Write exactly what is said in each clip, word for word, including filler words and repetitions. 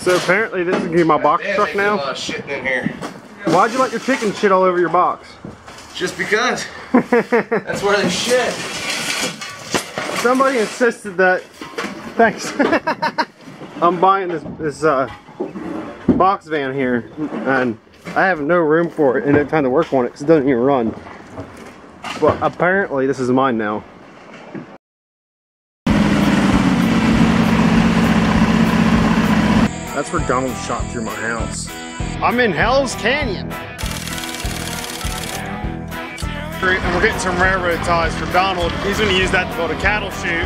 So apparently this is gonna be my box yeah, truck now. A lot of shit in here. Why'd you let your chicken shit all over your box? Just because. That's where they shit. Somebody insisted that. Thanks. I'm buying this this uh, box van here, and I have no room for it and no time to work on it because it doesn't even run. But apparently this is mine now. That's where Donald shot through my house. I'm in Hell's Canyon. And we're getting some railroad ties for Donald. He's gonna use that to build a cattle chute.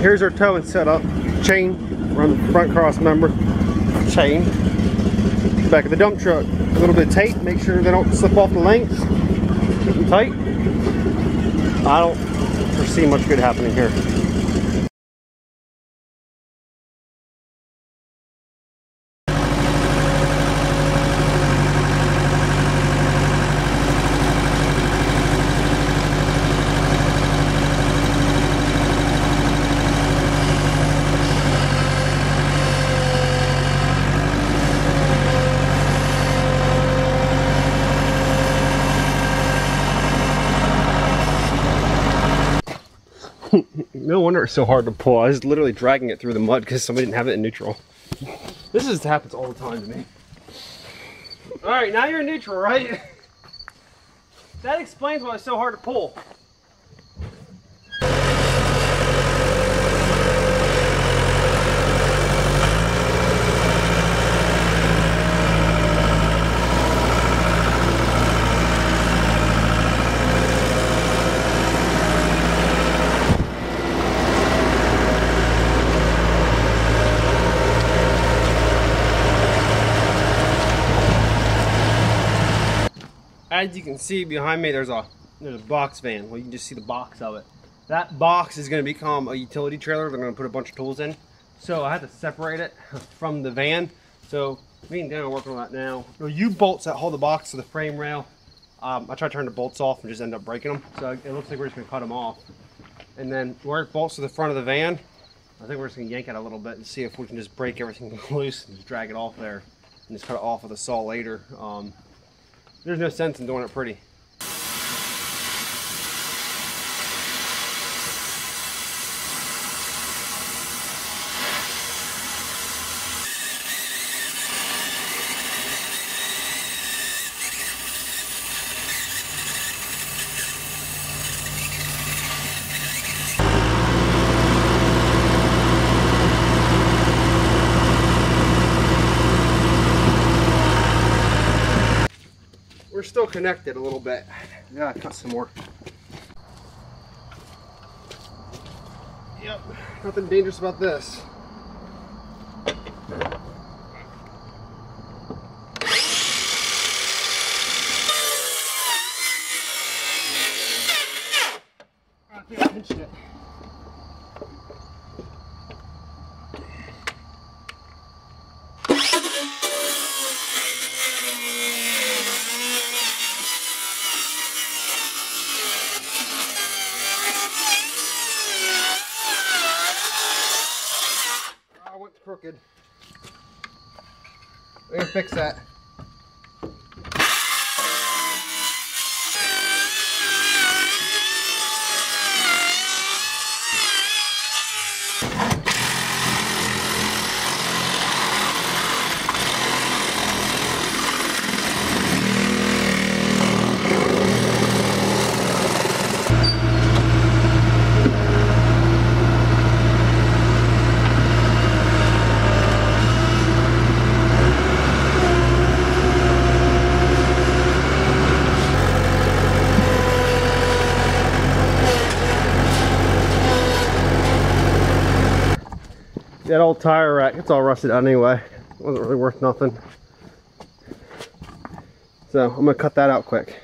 Here's our towing setup. Chain, we're on the front cross member. Chain. Back of the dump truck. A little bit of tape, make sure they don't slip off the links. Keep them tight. I don't foresee much good happening here. No wonder it's so hard to pull. I was literally dragging it through the mud because somebody didn't have it in neutral. This is, happens all the time to me. All right, now you're in neutral, right? That explains why it's so hard to pull. As you can see behind me, there's a there's a box van. Well, you can just see the box of it. That box is going to become a utility trailer. They're going to put a bunch of tools in. So I had to separate it from the van. So me and Dan are working on that now. There are U-bolts that hold the box to the frame rail. Um, I try to turn the bolts off and just end up breaking them. So it looks like we're just going to cut them off. And then where it bolts to the front of the van, I think we're just going to yank it a little bit and see if we can just break everything loose and just drag it off there and just cut it off with a saw later. Um, There's no sense in doing it pretty. Still connected a little bit. Yeah, cut some more. Yep, nothing dangerous about this. I think I pinched it. Crooked. We're gonna fix that. That old tire rack, it's all rusted out anyway. It wasn't really worth nothing. So I'm gonna cut that out quick.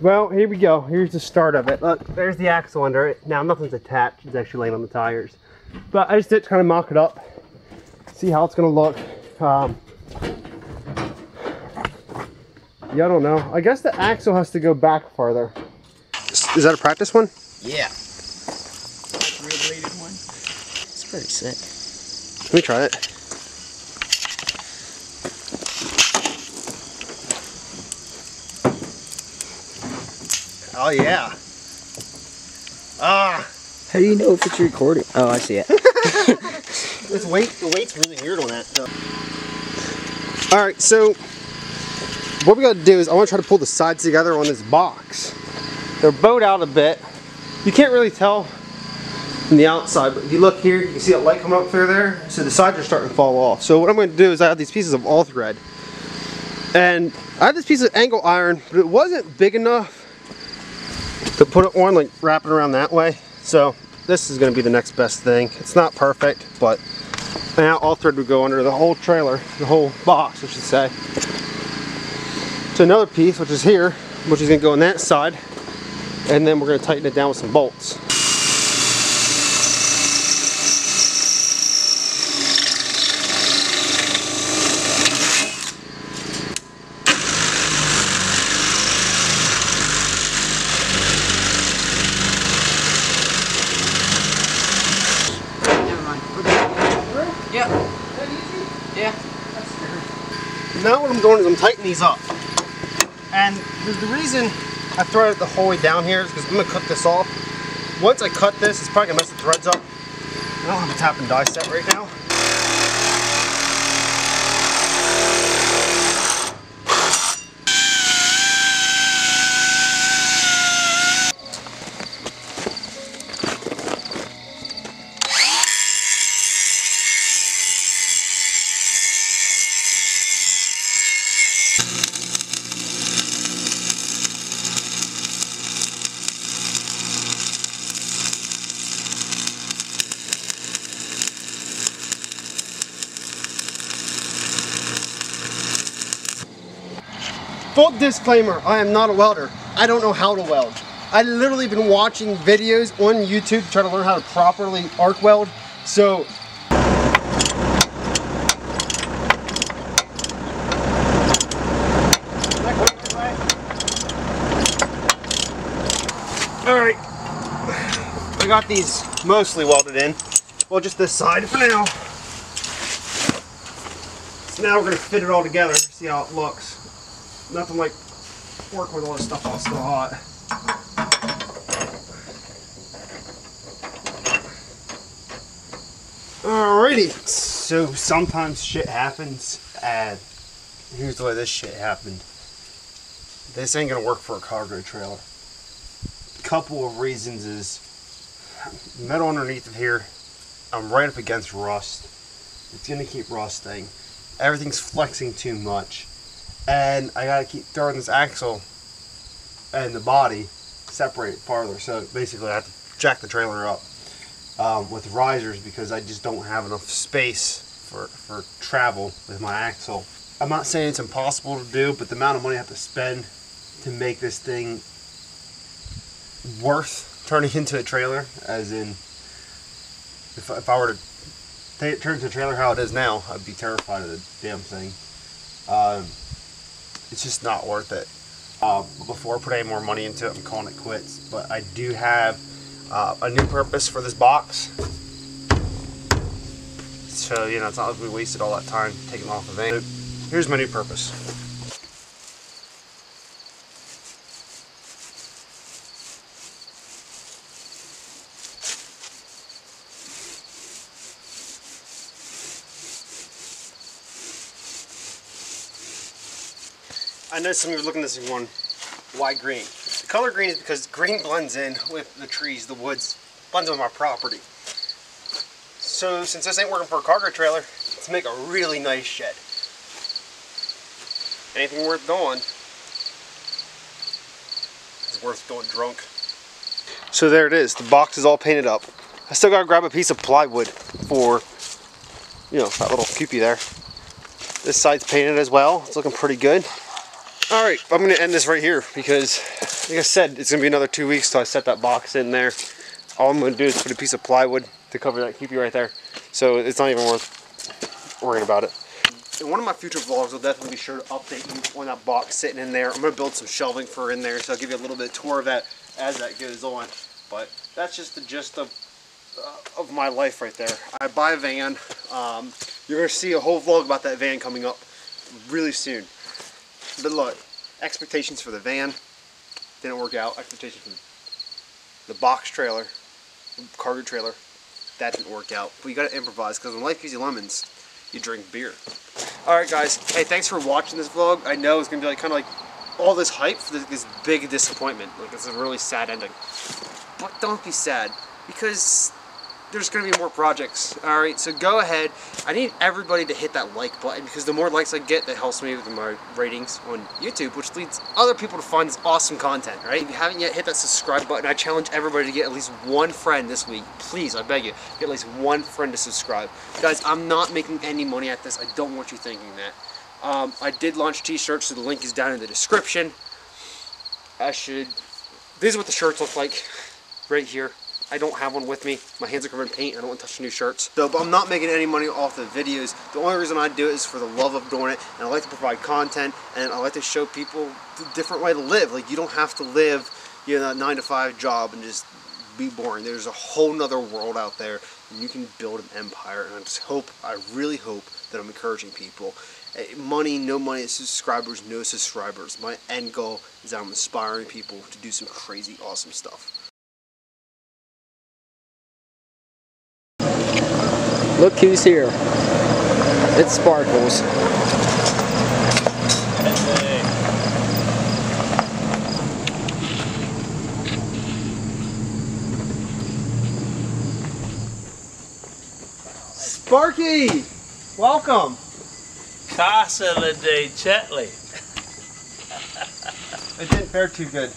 Well, here we go. Here's the start of it. Look, there's the axle under it. Now, nothing's attached. It's actually laying on the tires. But I just did kind of mock it up, see how it's going to look. Um, yeah, I don't know. I guess the axle has to go back farther. Is that a practice one? Yeah. That's a real bladed one. It's pretty sick. Let me try it. Oh yeah. Ah. How do you know if it's recording? Oh, I see it. This weight, the weight's really weird on that. So. All right, so what we got to do is I want to try to pull the sides together on this box. They're bowed out a bit. You can't really tell from the outside, but if you look here, you can see that light coming up through there. So the sides are starting to fall off. So what I'm going to do is I have these pieces of all thread, and I have this piece of angle iron, but it wasn't big enough to put it on, like wrap it around that way. So this is going to be the next best thing. It's not perfect, but now all thread would go under the whole trailer, the whole box, I should say. So another piece, which is here, which is going to go on that side, and then we're going to tighten it down with some bolts. Now what I'm doing is I'm tightening these up, and the reason I threaded it the whole way down here is because I'm going to cut this off. Once I cut this, it's probably going to mess the threads up. I don't have a tap and die set right now. Full disclaimer, I am not a welder. I don't know how to weld. I literally been watching videos on YouTube to try to learn how to properly arc weld. So all right, I got these mostly welded in. Well, just this side for now. So now we're gonna fit it all together, see how it looks. Nothing like working with all this stuff all still hot. Alrighty. So sometimes shit happens, and here's the way this shit happened. This ain't gonna work for a cargo trailer. A couple of reasons is metal underneath of here, I'm right up against rust. It's gonna keep rusting. Everything's flexing too much. And I gotta keep throwing this axle and the body separate farther. So basically I have to jack the trailer up um, with risers because I just don't have enough space for, for travel with my axle. I'm not saying it's impossible to do, but the amount of money I have to spend to make this thing worth turning into a trailer, as in if, if I were to take, turn it into a trailer how it is now, I'd be terrified of the damn thing. Um, It's just not worth it. Uh, before I put any more money into it, I'm calling it quits. But I do have uh, a new purpose for this box. So, you know, it's not like we wasted all that time taking off the van. So here's my new purpose. I know some of you are looking at this and going, why green? The color green is because green blends in with the trees, the woods, blends in with my property. So since this ain't working for a cargo trailer, let's make a really nice shed. Anything worth doing is worth going drunk. So there it is. The box is all painted up. I still gotta grab a piece of plywood for, you know, that little cupie there. This side's painted as well. It's looking pretty good. All right, I'm gonna end this right here because, like I said, it's gonna be another two weeks till I set that box in there. All I'm gonna do is put a piece of plywood to cover that keepy right there. So it's not even worth worrying about it. In one of my future vlogs, I'll definitely be sure to update you on that box sitting in there. I'm gonna build some shelving for in there, so I'll give you a little bit of tour of that as that goes on. But that's just the gist of uh, of my life right there. I buy a van. Um, you're gonna see a whole vlog about that van coming up really soon. But look, expectations for the van didn't work out. Expectations for the box trailer, cargo trailer, that didn't work out. But you gotta improvise, because when life gives you lemons, you drink beer. Alright guys, hey, thanks for watching this vlog. I know it's gonna be like kind of like all this hype for this, this big disappointment. Like, it's a really sad ending. But don't be sad, because there's gonna be more projects. Alright, so go ahead. I need everybody to hit that like button, because the more likes I get, that helps me with my ratings on YouTube, which leads other people to find this awesome content, right? If you haven't yet, hit that subscribe button. I challenge everybody to get at least one friend this week. Please, I beg you, get at least one friend to subscribe. Guys, I'm not making any money at this. I don't want you thinking that. Um, I did launch t-shirts, so the link is down in the description. I should... These are what the shirts look like right here. I don't have one with me. My hands are covered in paint. I don't want to touch the new shirts. So, but I'm not making any money off the videos. The only reason I do it is for the love of doing it. And I like to provide content. And I like to show people a different way to live. Like, you don't have to live, you know, that nine to five job and just be boring. There's a whole nother world out there. And you can build an empire. And I just hope, I really hope that I'm encouraging people. Money, no money, subscribers, no subscribers. My end goal is that I'm inspiring people to do some crazy, awesome stuff. Look who's here. It sparkles. Sparky! Welcome! Casa de Chetley. It didn't fare too good.